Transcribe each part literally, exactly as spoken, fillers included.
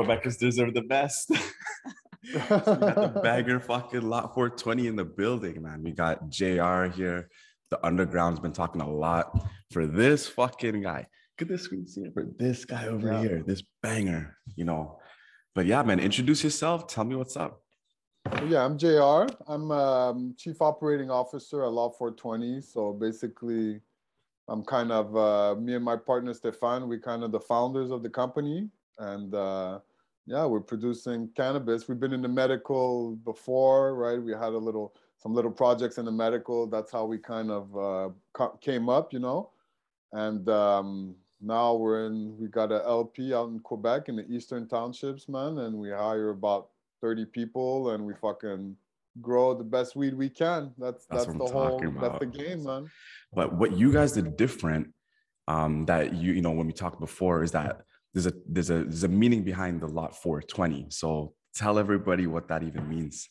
Quebecers deserve the best. We got the banger fucking Lot four twenty in the building, man. We got J R here. The underground's been talking a lot for this fucking guy. Look at this screen scene for this guy over yeah. here, this banger, you know. But yeah, man, introduce yourself. Tell me what's up. Yeah, I'm J R. I'm um, Chief Operating Officer at Lot four twenty. So basically, I'm kind of, uh, me and my partner, Stefan, we kind of the founders of the company. And uh, yeah, we're producing cannabis. We've been in the medical before, right? We had a little, some little projects in the medical. That's how we kind of uh, came up, you know? And um, now we're in, we got an L P out in Quebec in the Eastern Townships, man. And we hire about thirty people and we fucking grow the best weed we can. That's that's, that's the whole, that's the game, man. But what you guys did different, um, that you, you know, when we talked before is that there's a, there's a, there's a meaning behind the Lot four twenty. So tell everybody what that even means.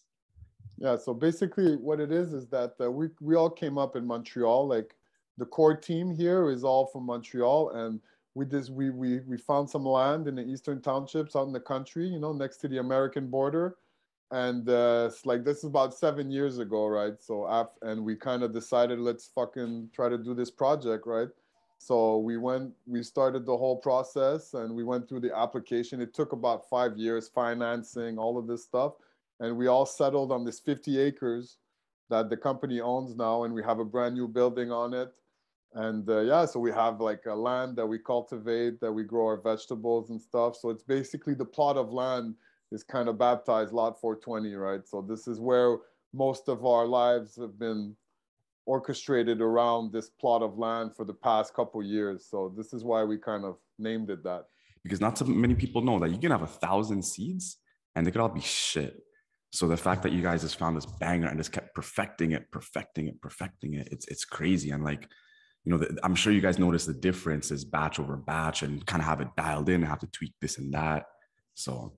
Yeah. So basically what it is, is that uh, we, we all came up in Montreal. Like the core team here is all from Montreal. And we just, we, we, we found some land in the Eastern Townships out in the country, you know, next to the American border. And uh, it's like, this is about seven years ago, right? So, after, and we kind of decided, let's fucking try to do this project, right? So we went, we started the whole process and we went through the application. It took about five years, financing, all of this stuff. And we all settled on this fifty acres that the company owns now. And we have a brand new building on it. And uh, yeah, so we have like a land that we cultivate, that we grow our vegetables and stuff. So it's basically the plot of land is kind of baptized Lot four twenty, right? So this is where most of our lives have been orchestrated around this plot of land for the past couple of years. So this is why we kind of named it that. Because not so many people know that you can have a thousand seeds and they could all be shit. So the fact that you guys just found this banger and just kept perfecting it, perfecting it, perfecting it, it's, it's crazy. And like, you know, I'm sure you guys notice the differences batch over batch and kind of have it dialed in and have to tweak this and that. So.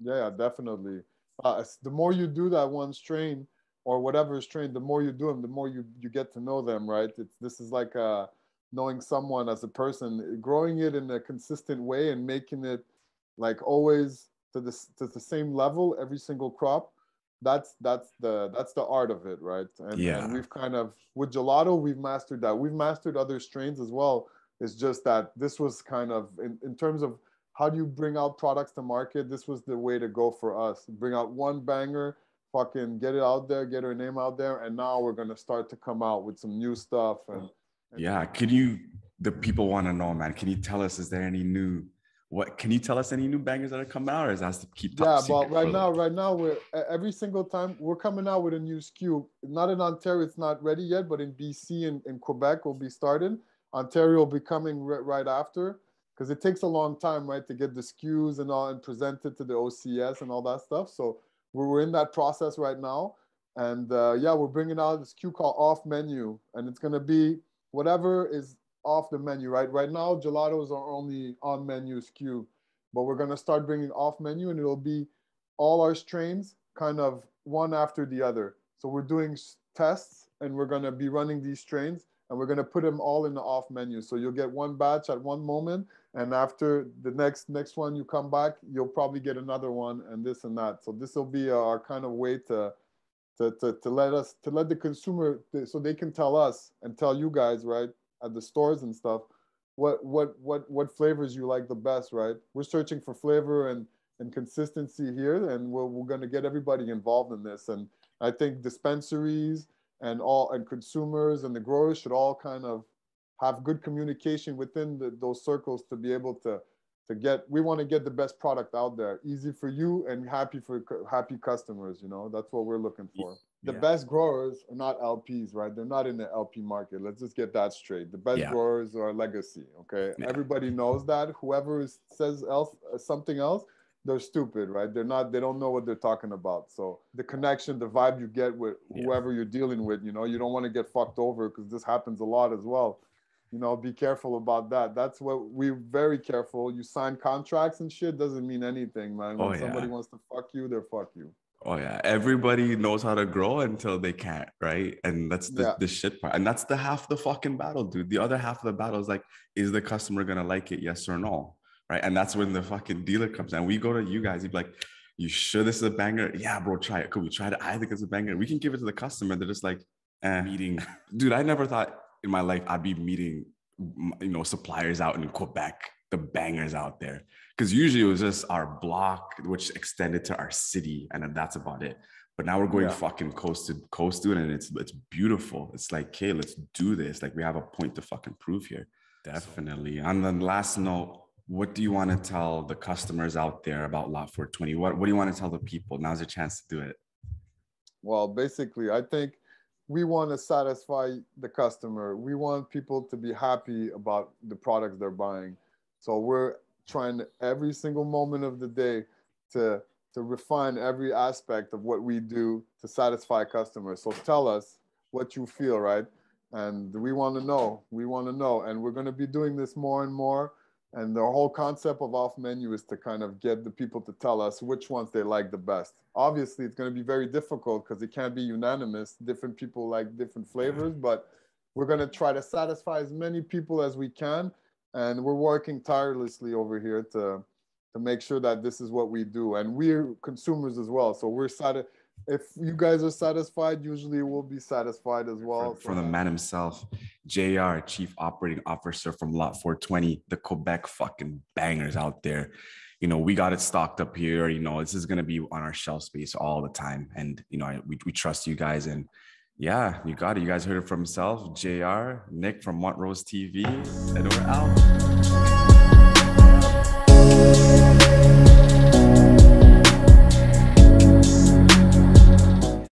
Yeah, definitely. Uh, the more you do that one strain or whatever strain, the more you do them, the more you, you get to know them, right? It's, this is like uh, knowing someone as a person, growing it in a consistent way and making it like always to the, to the same level, every single crop. That's that's the that's the art of it, right? And, yeah. and we've kind of with gelato, we've mastered that. We've mastered other strains as well. It's just that this was kind of in, in terms of how do you bring out products to market. This was the way to go for us. Bring out one banger, fucking get it out there, get her name out there, and now we're gonna start to come out with some new stuff. And, and yeah, can you? The people want to know, man. Can you tell us? Is there any new? What can you tell us? Any new bangers that are coming out, or is that to keep? Top yeah, secret but right now, like... right now, we're every single time we're coming out with a new S K U. Not in Ontario, it's not ready yet, but in B C and in Quebec will be started. Ontario will be coming right after because it takes a long time, right, to get the S K Us and all and present it to the O C S and all that stuff. So we're in that process right now, and uh, yeah, we're bringing out this S K U called Off Menu, and it's gonna be whatever is off the menu, right? Right now, gelatos are only on menu S K U, but we're gonna start bringing off menu and it'll be all our strains kind of one after the other. So we're doing tests and we're gonna be running these strains and we're gonna put them all in the off menu. So you'll get one batch at one moment and after the next next one you come back, you'll probably get another one and this and that. So this will be our kind of way to to, to, to let us, to let the consumer, so they can tell us and tell you guys, right? At the stores and stuff, what what what what flavors you like the best, right? We're searching for flavor and and consistency here, and we're we're gonna get everybody involved in this. And I think dispensaries and all and consumers and the growers should all kind of have good communication within the, those circles to be able to to get. We want to get the best product out there, easy for you and happy for happy customers. You know, that's what we're looking for. The yeah. best growers are not L Ps, right? They're not in the L P market. Let's just get that straight. The best yeah. growers are legacy, okay? Yeah. Everybody knows that. Whoever is, says else something else, they're stupid, right? They're not. They don't know what they're talking about. So the connection, the vibe you get with whoever yeah. you're dealing with, you know, you don't want to get fucked over because this happens a lot as well. You know, be careful about that. That's what we're very careful. You sign contracts and shit doesn't mean anything, man. When oh, yeah. somebody wants to fuck you, they're fuck you. Oh yeah, everybody knows how to grow until they can't, right? And that's the, yeah. the shit part. And that's the half the fucking battle, dude. The other half of the battle is like, is the customer gonna like it, yes or no? right? And that's when the fucking dealer comes and we go to you guys. He'd be like, you sure this is a banger? Yeah, bro, try it. Could we try it? I think it's a banger. We can give it to the customer. They're just like, eh. Meeting. Dude, I never thought in my life I'd be meeting, you know, suppliers out in Quebec, the bangers out there. Because usually it was just our block, which extended to our city, and that's about it. But now we're going yeah. fucking coast to coast, dude, and it's it's beautiful. It's like, okay, let's do this. Like, we have a point to fucking prove here. Definitely. On the last note, what do you want to tell the customers out there about Lot four twenty? What, what do you want to tell the people? Now's your chance to do it. Well, basically, I think we want to satisfy the customer. We want people to be happy about the products they're buying. So we're trying to, every single moment of the day to, to refine every aspect of what we do to satisfy customers. So tell us what you feel, right? And we want to know, we want to know. And we're going to be doing this more and more. And the whole concept of off menu is to kind of get the people to tell us which ones they like the best. Obviously, it's going to be very difficult because it can't be unanimous. Different people like different flavors, but we're going to try to satisfy as many people as we can. And we're working tirelessly over here to, to make sure that this is what we do. And we're consumers as well. So we're sati- if you guys are satisfied, usually we'll be satisfied as well. From the man himself, J R, Chief Operating Officer from Lot four twenty, the Quebec fucking bangers out there. You know, we got it stocked up here. You know, this is going to be on our shelf space all the time. And, you know, we, we trust you guys. And yeah, you got it. You guys heard it from himself, J R, Nick from Montrose T V, and we're out.